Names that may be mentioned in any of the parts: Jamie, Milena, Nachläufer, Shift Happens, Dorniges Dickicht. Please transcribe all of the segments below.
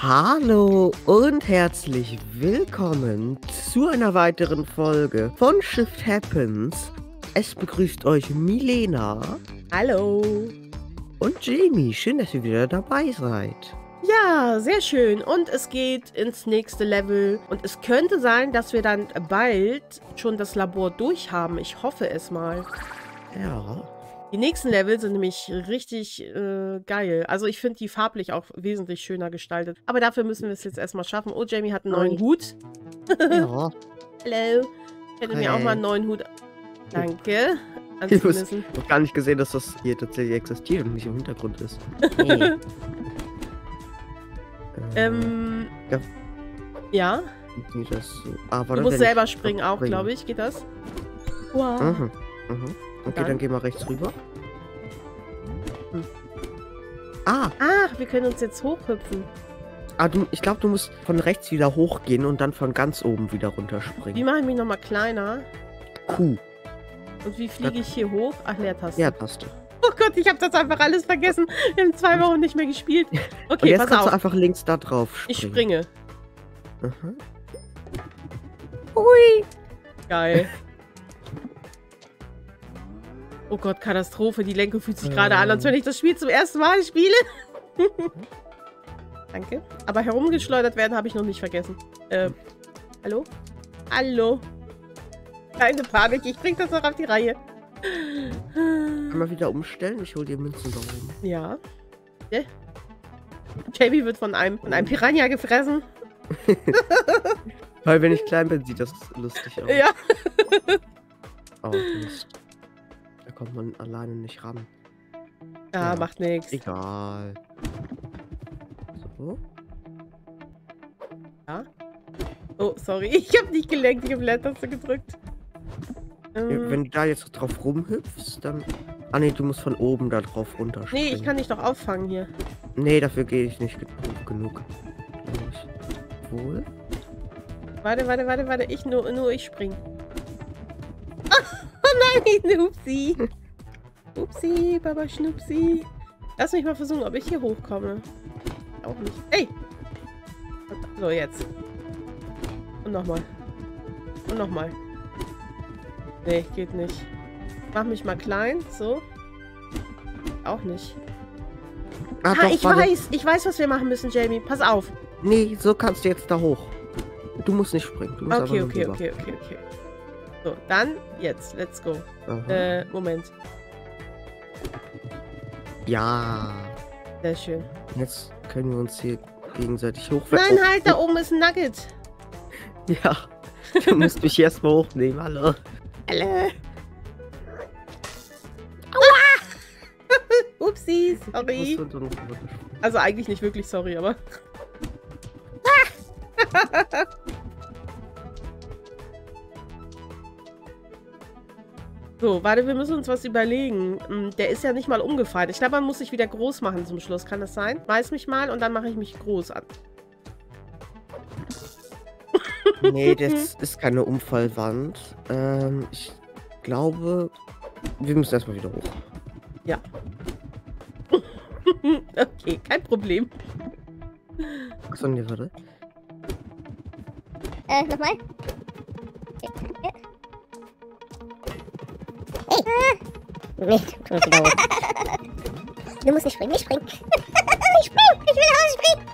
Hallo und herzlich willkommen zu einer weiteren Folge von Shift Happens. Es begrüßt euch Milena. Hallo. Und Jamie. Schön, dass ihr wieder dabei seid. Ja, sehr schön. Und es geht ins nächste Level. Und es könnte sein, dass wir dann bald schon das Labor durch haben. Ich hoffe es mal. Ja. Die nächsten Level sind nämlich richtig geil. Also ich finde die farblich auch wesentlich schöner gestaltet. Aber dafür müssen wir es jetzt erstmal schaffen. Oh, Jamie hat einen neuen Hut. Ja. Hallo. Ich hätte mir auch mal einen neuen Hut. Danke. Ich habe gar nicht gesehen, dass das hier tatsächlich existiert und nicht im Hintergrund ist. Ja. Du musst selber springen auch, glaube ich. Geht das? Wow. Mhm. Mhm. Okay, dann gehen wir rechts rüber. Hm. Ah! Ach, wir können uns jetzt hochhüpfen. Ah, ich glaube, du musst von rechts wieder hochgehen und dann von ganz oben wieder runterspringen. Wie mache ich mich nochmal kleiner? Q. Und wie fliege ich hier hoch? Ach, Leertaste. Leertaste. Oh Gott, ich habe das einfach alles vergessen. Wir haben 2 Wochen nicht mehr gespielt. Okay, pass auf. Und jetzt kannst du einfach links da drauf springen. Ich springe. Aha. Ui! Geil. Oh Gott, Katastrophe. Die Lenke fühlt sich gerade an, als wenn ich das Spiel zum ersten Mal spiele. Danke. Aber herumgeschleudert werden habe ich noch nicht vergessen. Hallo? Hallo? Keine Panik, ich bring das noch auf die Reihe. Einmal wieder umstellen? Ich hol dir Münzen da oben. Ja. Yeah. Jamie wird von einem Piranha gefressen. Weil wenn ich klein bin, sieht das lustig aus. Ja. Oh, Mist. Da kommt man alleine nicht ran. Ja, ja. Macht nichts. Egal. So. Ja. Oh, sorry. Ich habe nicht gelenkt, ich habe Leertaste gedrückt. Wenn du da jetzt drauf rumhüpfst, dann... Ah ne, du musst von oben da drauf runterspringen. Nee, ich kann dich doch auffangen hier. Nee, dafür gehe ich nicht genug. Wohl. Warte. Ich springe. Nein, Upsi. Upsi, Baba Schnupsi. Lass mich mal versuchen, ob ich hier hochkomme. Auch nicht. Ey! So, jetzt. Und nochmal. Und nochmal. Nee, geht nicht. Mach mich mal klein. So. Auch nicht. Ich weiß, was wir machen müssen, Jamie. Pass auf. Nee, so kannst du jetzt da hoch. Du musst nicht springen. Du musst okay. So, dann jetzt. Let's go. Moment. Ja. Sehr schön. Jetzt können wir uns hier gegenseitig hochwerfen. Nein, halt, da oben ist ein Nugget. Ja. Du musst mich erstmal hochnehmen. Hallo. Hallo. Aua. Upsi, sorry. Also eigentlich nicht wirklich sorry, aber... So, warte, wir müssen uns was überlegen. Der ist ja nicht mal umgefallen. Ich glaube, man muss sich wieder groß machen zum Schluss. Kann das sein? Weiß mich mal und dann mache ich mich groß an. Nee, das ist keine Umfallwand. Ich glaube, wir müssen erstmal wieder hoch. Ja. Okay, kein Problem. Achso, nee, warte. Nochmal. Nee, du musst nicht springen, nicht springen. Ich will ausspringen.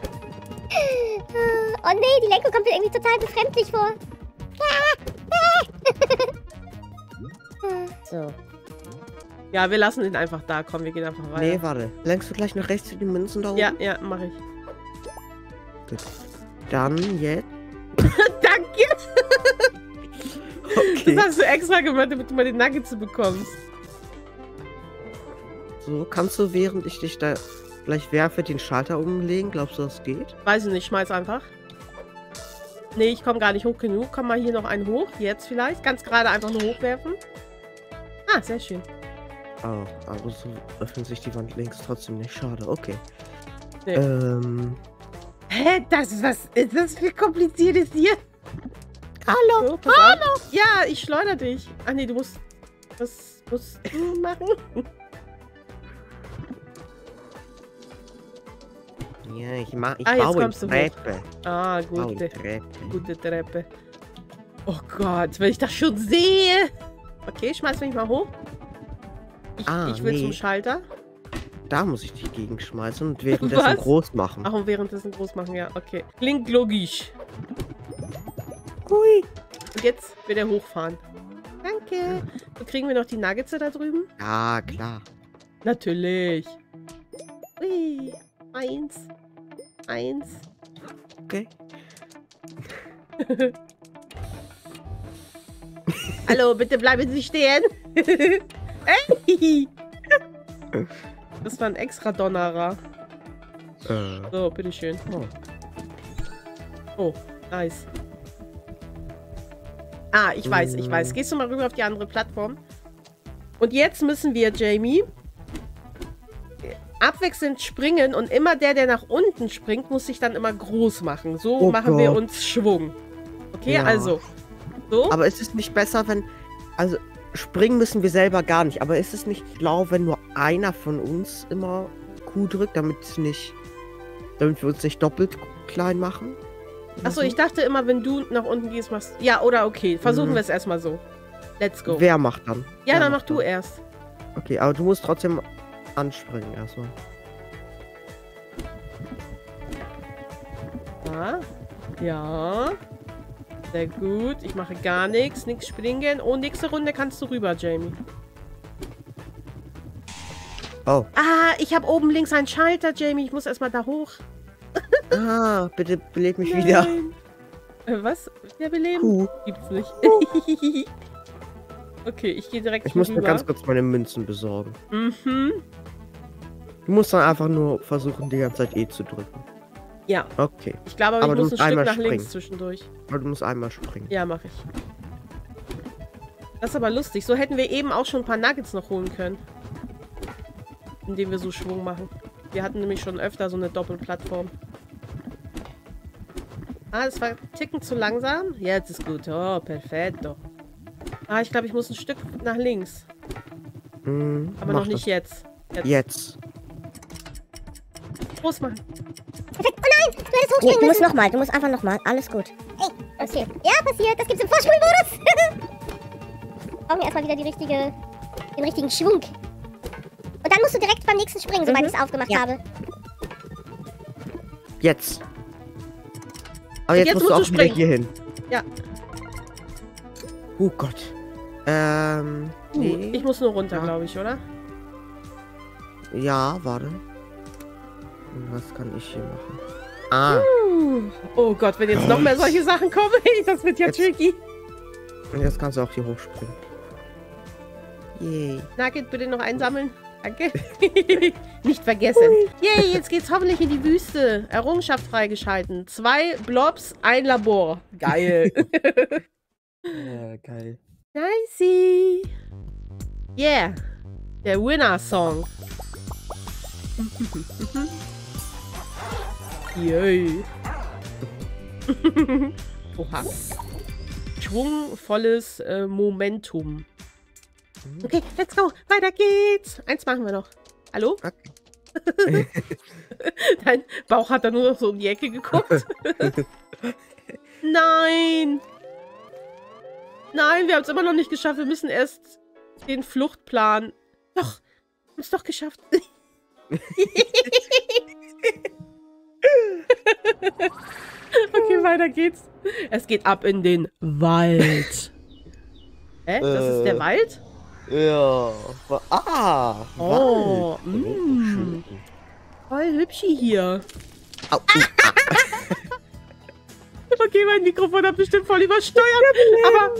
Oh nee, die Lenke kommt mir irgendwie total befremdlich vor. So. Ja, wir lassen ihn einfach da. Komm, wir gehen einfach weiter. Nee, warte. Lenkst du gleich nach rechts zu den Münzen da oben? Ja, ja, mach ich. Gut. Dann jetzt. Danke. Okay. Das hast du extra gemacht, damit du mal den Nuggets bekommst. So, kannst du, während ich dich da gleich werfe, den Schalter umlegen? Glaubst du, das geht? Weiß ich nicht, schmeiß einfach. Nee, ich komme gar nicht hoch genug. Komm mal hier noch einen hoch, jetzt vielleicht. Ganz gerade einfach nur hochwerfen. Ah, sehr schön. Oh, aber so öffnet sich die Wand links trotzdem nicht. Schade, okay. Nee. Hä, das ist was... Ist das viel Kompliziertes hier? Hallo, so, hallo! Ja, ich schleudere dich. Ach nee, du musst... Was musst du machen? Ja, ich baue jetzt eine Treppe. Hoch. Ah, gute Treppe. Oh Gott, wenn ich das schon sehe. Okay, schmeiß mich mal hoch. Ich will zum Schalter. Da muss ich dich gegenschmeißen und währenddessen groß machen. Ach, und währenddessen groß machen, ja, okay. Klingt logisch. Hui. Und jetzt wird er hochfahren. Danke. Und kriegen wir noch die Nuggets da drüben? Ja, klar. Natürlich. Hui. 1. Okay. Hallo, bitte bleiben Sie stehen. Hey. Das war ein extra Donnerer. So, bitteschön. Oh, nice. Ah, ich weiß. Gehst du mal rüber auf die andere Plattform? Und jetzt müssen wir, Jamie, abwechselnd springen und immer der nach unten springt, muss sich dann immer groß machen. So machen wir uns Schwung. Okay, ja. Also. So. Aber ist es nicht besser, wenn... Also, springen müssen wir selber gar nicht. Aber ist es nicht schlau, wenn nur einer von uns immer Q drückt, damit wir uns nicht doppelt klein machen? Achso, ich dachte immer, wenn du nach unten gehst, machst... Ja, oder okay. Versuchen wir es erstmal so. Let's go. Wer macht dann? Ja, dann mach du erst. Okay, aber du musst trotzdem anspringen erstmal. Ja. Ja. Sehr gut. Ich mache gar nichts. Nichts springen. Oh, nächste Runde kannst du rüber, Jamie. Oh. Ah, ich habe oben links einen Schalter, Jamie. Ich muss erstmal da hoch. Ah, bitte beleb mich wieder. Was? Ja, beleben? Gibt's nicht. Okay, ich gehe direkt rüber. Ich muss mir ganz kurz meine Münzen besorgen. Mhm. Du musst dann einfach nur versuchen, die ganze Zeit E zu drücken. Ja. Okay. Ich glaube, aber ich muss ein Stück nach links zwischendurch. Aber du musst einmal springen. Ja, mache ich. Das ist aber lustig. So hätten wir eben auch schon ein paar Nuggets noch holen können. Indem wir so Schwung machen. Wir hatten nämlich schon öfter so eine Doppelplattform. Ah, das war ein Ticken zu langsam. Jetzt ist gut. Oh, perfekt. Ah, ich glaube, ich muss ein Stück nach links. Mhm, aber noch nicht jetzt. Jetzt. Groß machen. Perfekt. Oh nein, du musst nochmal, du musst einfach nochmal. Alles gut. Ey, okay. Ja, passiert. Das gibt's im Vorschulmodus. Brauchen wir erstmal wieder den richtigen Schwung. Und dann musst du direkt beim nächsten springen, sobald ich es aufgemacht habe. Jetzt. Aber jetzt musst du auch wieder hier hin. Ja. Oh Gott. Nee. Ich muss nur runter, glaube ich, oder? Ja, warte. Was kann ich hier machen? Ah. Oh Gott, wenn jetzt noch mehr solche Sachen kommen, das wird ja tricky. Und jetzt kannst du auch hier hochspringen. Yay. Nugget, bitte noch einsammeln. Danke. Nicht vergessen. Yay, jetzt geht's hoffentlich in die Wüste. Errungenschaft freigeschalten. 2 Blobs, ein Labor. Geil. Ja, geil. Nicey. Yeah. Der Winner-Song. Yay. Oha. Schwungvolles Momentum. Okay, let's go. Weiter geht's. Eins machen wir noch. Hallo? Okay. Dein Bauch hat da nur noch so um die Ecke geguckt. Nein. Nein, wir haben es immer noch nicht geschafft. Wir müssen erst den Fluchtplan. Doch, wir haben es doch geschafft. Okay, weiter geht's. Es geht ab in den Wald. Hä? Das ist der Wald? Ja. Ah! Oh! Wald. Voll hübschi hier. Au, okay, mein Mikrofon hat bestimmt voll übersteuert. Aber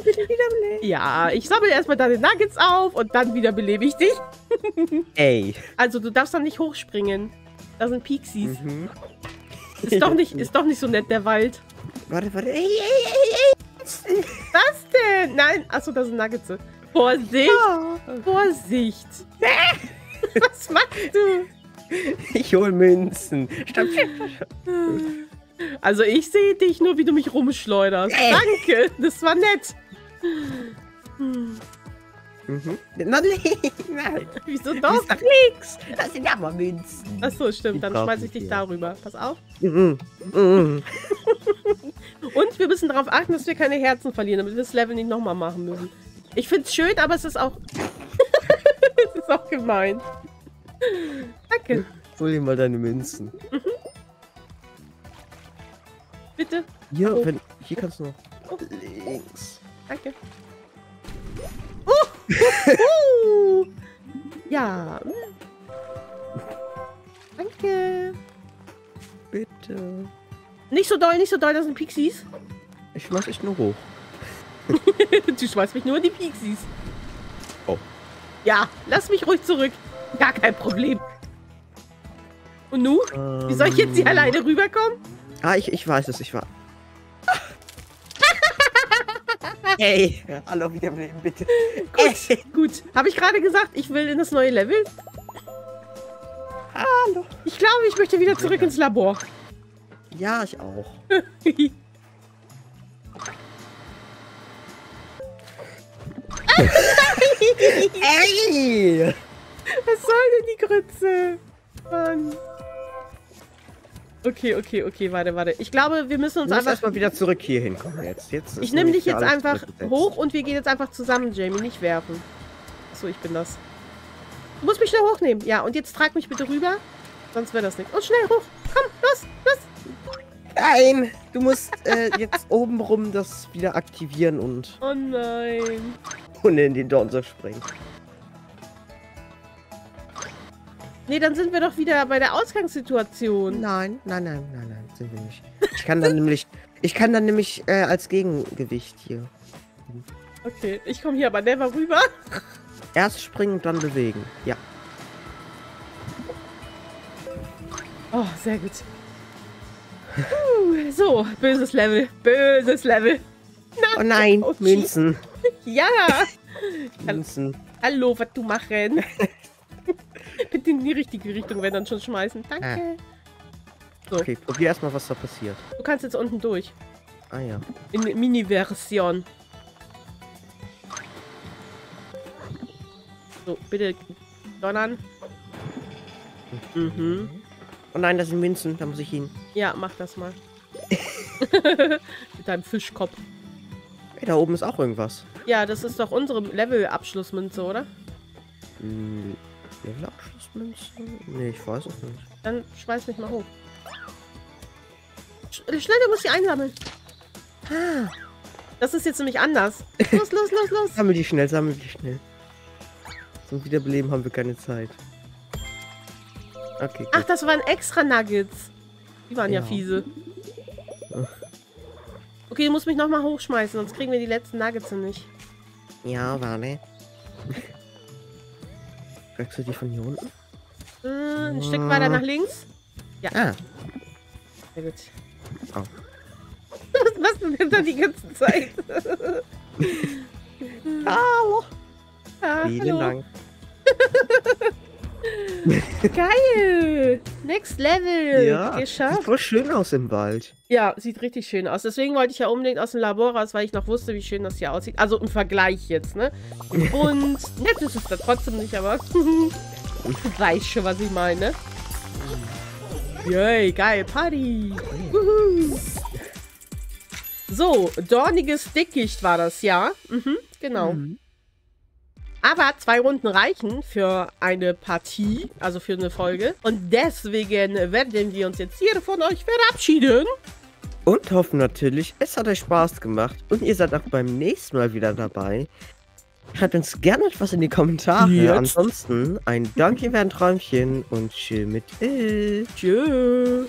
ja, ich sammle erstmal deine Nuggets auf und dann wieder belebe ich dich. Ey. Also du darfst dann nicht hochspringen. Da sind Pixies. Mhm. Ist doch nicht so nett, der Wald. Warte. Ey. Was denn? Nein, achso, da sind Nuggets. Vorsicht! Oh. Vorsicht! Was machst du? Ich hol Münzen. Also ich sehe dich nur, wie du mich rumschleuderst. Danke, das war nett. Mhm. Nein, wieso das? Nix. Das sind ja mal Münzen. Achso, stimmt, dann schmeiße ich dich darüber. Pass auf. Mhm. Mhm. Und wir müssen darauf achten, dass wir keine Herzen verlieren, damit wir das Level nicht nochmal machen müssen. Ich finde es schön, aber es ist auch... es ist auch gemein. Danke. Hol dir mal deine Münzen. Mhm. Bitte? Ja, oh. Wenn... Hier kannst du noch... Oh. Links. Danke. Ja. Danke. Bitte. Nicht so doll, das sind Pixies. Ich mach dich nur hoch. Du schmeißt mich nur in die Pixies. Oh. Ja, lass mich ruhig zurück. Gar kein Problem. Und nu? Wie soll ich jetzt hier alleine rüberkommen? Ah, ich weiß es, ich war. Hey, hallo, wiederbeleben, bitte. Gut, hey. Gut. Habe ich gerade gesagt, ich will in das neue Level? Hallo. Ich glaube, ich möchte wieder zurück ins Labor. Ja, ich auch. Ey! Was soll denn die Grütze? Mann. Okay, okay, okay, warte, warte. Ich glaube, wir müssen uns einfach... erstmal wieder zurück hier hinkommen jetzt. Ich nehme dich jetzt einfach hoch und wir gehen jetzt einfach zusammen, Jamie. Nicht werfen. Achso, ich bin das. Du musst mich schnell hochnehmen. Ja, und jetzt trag mich bitte rüber. Sonst wäre das nichts. Und schnell hoch. Komm, los, los. Nein, du musst jetzt obenrum das wieder aktivieren und... Oh nein. Und in den Dornsack springen. Nee, dann sind wir doch wieder bei der Ausgangssituation. Nein, nein, nein, nein, nein, sind wir nicht. Ich kann dann nämlich, als Gegengewicht hier. Okay, ich komme hier aber never rüber. Erst springen, dann bewegen, ja. Oh, sehr gut. So, böses Level, böses Level. Nein. Oh nein, okay. Münzen. Ja. Münzen. Hallo, was du machen? Bitte in die richtige Richtung, wenn dann schon schmeißen. Danke. So. Okay, probier erstmal, was da passiert. Du kannst jetzt unten durch. Ah ja. In Mini-Version. So, bitte donnern. Mhm. Oh nein, das sind Münzen, da muss ich hin. Ja, mach das mal. Mit deinem Fischkopf. Hey, da oben ist auch irgendwas. Ja, das ist doch unsere Level-Abschlussmünze, oder? Mhm. Levelabschlussmünze? Nee, ich weiß es nicht. Dann schmeiß mich mal hoch. Schnell, du musst die einsammeln. Ah. Das ist jetzt nämlich anders. Los, los, los, los. Sammel die schnell, sammel die schnell. Zum Wiederbeleben haben wir keine Zeit. Okay. Gut. Ach, das waren extra Nuggets. Die waren ja, fiese. Okay, du musst mich nochmal hochschmeißen, sonst kriegen wir die letzten Nuggets nicht. Ja, warte. Kriegst du die von hier unten? Ein Stück weiter nach links. Ja. Ah. Sehr gut. Oh. Was machst du denn da die ganze Zeit? Hallo. Ah, vielen Dank. Geil. Next Level. Ja, geschafft. Sieht voll schön aus im Wald. Ja, sieht richtig schön aus. Deswegen wollte ich ja unbedingt aus dem Labor raus, weil ich noch wusste, wie schön das hier aussieht. Also im Vergleich jetzt, ne? Und nett ist es da trotzdem nicht, aber du weißt schon, was ich meine. Yay, geil, Party. Juhu. So, Dorniges Dickicht war das, ja? Mhm, genau. Mhm. Aber 2 Runden reichen für eine Partie, also für eine Folge. Und deswegen werden wir uns jetzt hier von euch verabschieden. Und hoffen natürlich, es hat euch Spaß gemacht. Und ihr seid auch beim nächsten Mal wieder dabei. Schreibt uns gerne etwas in die Kommentare. Jetzt. Ansonsten ein Danke für ein Träumchen und chill mit Tschö.